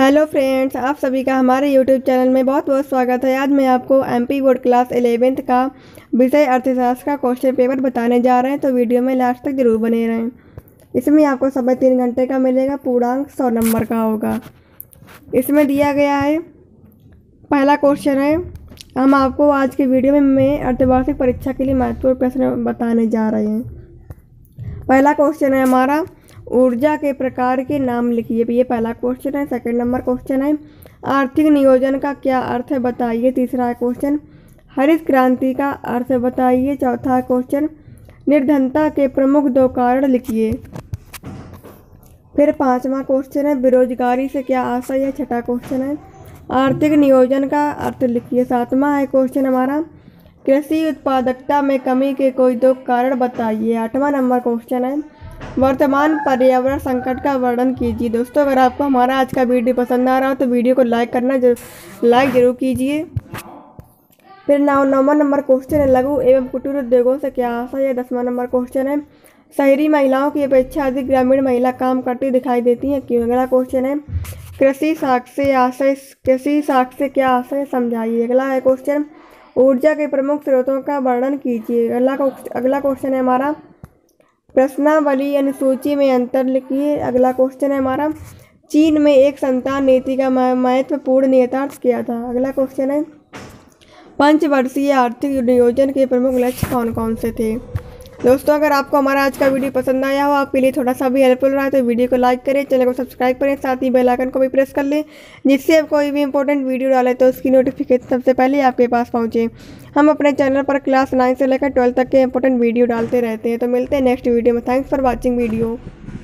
Hello friends, आप सभी का हमारे यूट्यूब चैनल में बहुत बहुत स्वागत है। आज मैं आपको एमपी बोर्ड क्लास 11th का विषय अर्थशास्त्र का क्वेश्चन पेपर बताने जा रहे हैं, तो वीडियो में लास्ट तक जरूर बने रहें। इसमें आपको समय 3 घंटे का मिलेगा, पूर्णांक 100 नंबर का होगा। इसमें दिया गया है, पहला क्वेश्चन है, हम आपको आज के वीडियो में अर्थव्यवस्थिक परीक्षा के लिए महत्वपूर्ण प्रश्न बताने जा रहे हैं। पहला क्वेश्चन है हमारा, ऊर्जा के प्रकार के नाम लिखिए। ये पहला क्वेश्चन है। सेकंड नंबर क्वेश्चन है, आर्थिक नियोजन का क्या अर्थ है बताइए। तीसरा क्वेश्चन, हरित क्रांति का अर्थ बताइए। चौथा क्वेश्चन, निर्धनता के प्रमुख 2 कारण लिखिए। फिर पांचवा क्वेश्चन है, बेरोजगारी से क्या आशा है। छठा क्वेश्चन है, आर्थिक नियोजन का अर्थ लिखिए। सातवां है क्वेश्चन हमारा, कृषि उत्पादकता में कमी के कोई 2 कारण बताइए। आठवां नंबर क्वेश्चन है, वर्तमान पर्यावरण संकट का वर्णन कीजिए। दोस्तों, अगर आपको हमारा आज का वीडियो पसंद आ रहा हो तो वीडियो को लाइक जरूर कीजिए। फिर 9वां नंबर क्वेश्चन है, लघु एवं कुटीर उद्योगों से क्या आशा है। 10वां नंबर क्वेश्चन है, शहरी महिलाओं की अपेक्षा अधिक ग्रामीण महिला काम करती दिखाई देती हैं क्यों। अगला क्वेश्चन है, कृषि साख से क्या आशा है समझाइए। अगला है क्वेश्चन, ऊर्जा के प्रमुख स्रोतों का वर्णन कीजिए। अगला क्वेश्चन है हमारा, प्रश्नावली अनुसूची में अंतर लिखिए। अगला क्वेश्चन है हमारा, चीन में एक संतान नीति का महत्वपूर्ण निहितार्थ किया था। अगला क्वेश्चन है, 5 वर्षीय आर्थिक नियोजन के प्रमुख लक्ष्य कौन कौन से थे। दोस्तों, अगर आपको हमारा आज का वीडियो पसंद आया हो, आपके लिए थोड़ा सा भी हेल्पफुल रहा है, तो वीडियो को लाइक करें, चैनल को सब्सक्राइब करें, साथ ही बेल आइकन को भी प्रेस कर लें, जिससे आप कोई भी इंपॉर्टेंट वीडियो डालें तो उसकी नोटिफिकेशन सबसे पहले आपके पास पहुंचे। हम अपने चैनल पर क्लास 9 से लेकर 12 तक के इंपॉर्टेंट वीडियो डालते रहते हैं। तो मिलते हैं नेक्स्ट वीडियो में। Thanks for watching video.